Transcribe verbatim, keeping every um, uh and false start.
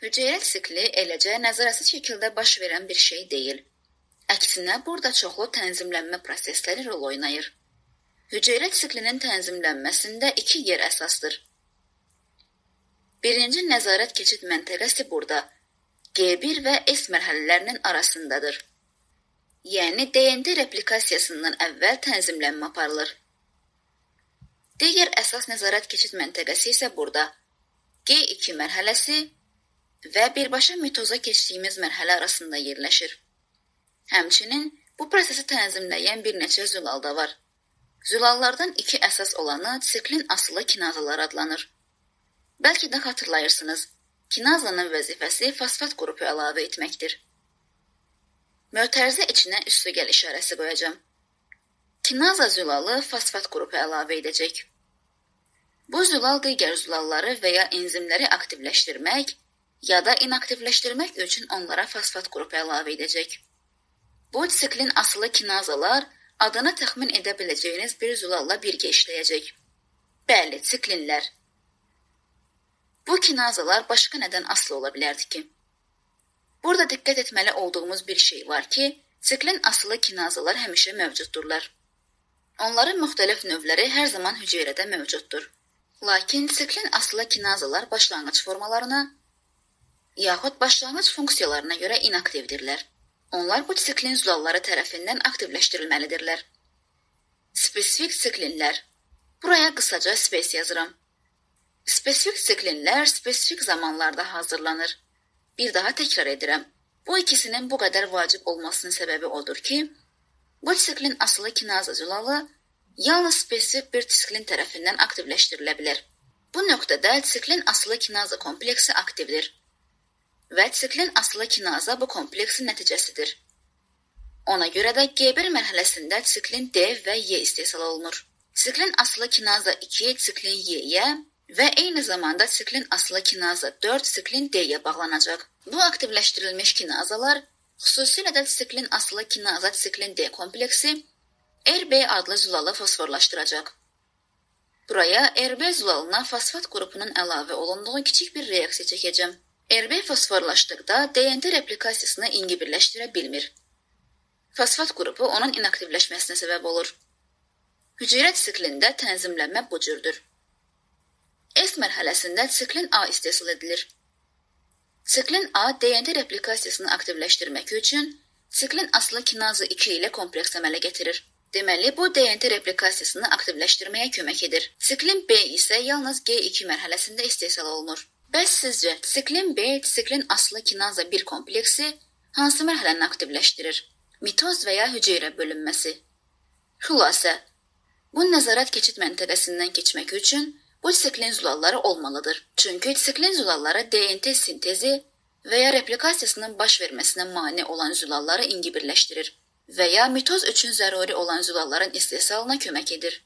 Hüceyrə sikli eləcə nəzarəsiz şəkildə baş verən bir şey deyil. Əksinə, burada çoxlu tənzimlənmə prosesləri rol oynayır. Hüceyrə siklinin tənzimlənməsində iki yer əsasdır. Birinci nəzarət keçid məntəqəsi burada, G bir və S mərhələlərinin arasındadır. Yəni, D N T replikasiyasından əvvəl tənzimlənmə aparılır. Digər əsas nəzarət keçid məntəqəsi isə burada, G iki mərhələsi və birbaşa mitoza keçdiyimiz mərhələ arasında yerləşir. Həmçinin bu prosesi tənzimləyən bir neçə zülal da var. Zülallardan iki əsas olanı siklin asılı kinazalar adlanır. Bəlkə də xatırlayırsınız, kinazanın vəzifəsi fosfat qrupu əlavə etməkdir. Mötərizə içinə üstügəl işarəsi qoyacağam. Kinaza zülalı fosfat qrupu əlavə edəcək. Bu zülal digər zülalları və ya enzimləri aktivləşdirmək, ya da inaktivləşdirmək üçün onlara fosfat qrupu əlavə edəcək. Bu siklin asılı kinazalar adını təxmin edə biləcəyiniz bir zülalla birgə işləyəcək. Bəli, ciklinlər. Bu kinazalar başqa nədən asılı ola bilərdi ki? Burada diqqət etməli olduğumuz bir şey var ki, siklin asılı kinazalar həmişə mövcuddurlar. Onların müxtəlif növləri hər zaman hüceyrədə mövcuddur. Lakin siklin asılı kinazalar başlanğıc formalarına, yaxud başlanğıc funksiyalarına görə inaktivdirlər. Onlar bu siklin zülalları tərəfindən aktivləşdirilməlidirlər. Spesifik siklinlər. Buraya qısaca spes yazıram. Spesifik siklinlər spesifik zamanlarda hazırlanır. Bir daha təkrar edirəm. Bu ikisinin bu qədər vacib olmasının səbəbi odur ki, bu siklin asılı kinaza zülalı yalnız spesifik bir siklin tərəfindən aktivləşdirilə bilər. Bu nöqtədə siklin asılı kinaza kompleksi aktivdir. Və siklin asılı kinaza bu kompleksin nəticəsidir. Ona görə də G bir mərhələsində siklin D və Y istehsal olunur. Siklin asılı kinaza iki siklin Y-yə və eyni zamanda siklin asılı kinaza dörd siklin D-yə bağlanacaq. Bu aktivləşdirilmiş kinazalar, xüsusilə də siklin asılı kinaza siklin D kompleksi R B adlı zülalı fosforlaşdıracaq. Buraya R B zülalına fosfat qrupunun əlavə olunduğu kiçik bir reaksiya çəkəcəm. R B fosforlaşdıqda D N T replikasiyasını ingibirləşdirə bilmir. Fosfat qrupu onun inaktivləşməsinə səbəb olur. Hüceyrə siklində tənzimlənmə bu cürdür. S mərhələsində siklin A istehsal edilir. Siklin A D N T replikasiyasını aktivləşdirmək üçün siklin asılı kinazı iki ilə kompleks əmələ gətirir. Deməli, bu D N T replikasiyasını aktivləşdirməyə kömək edir. Siklin B isə yalnız G iki mərhələsində istehsal olunur. Bəs sizcə, siklin B, siklin asılı kinaza bir kompleksi hansı mərhələni aktivləşdirir? Mitoz və ya hüceyrə bölünməsi? Xülasə, bu nəzarət keçid məntəqəsindən keçmək üçün bu siklin zülalları olmalıdır. Çünki siklin zülalları D N T sintezi və ya replikasiyasının baş verməsinə mane olan zülalları ingibirləşdirir və ya mitoz üçün zəruri olan zülalların istehsalına kömək edir.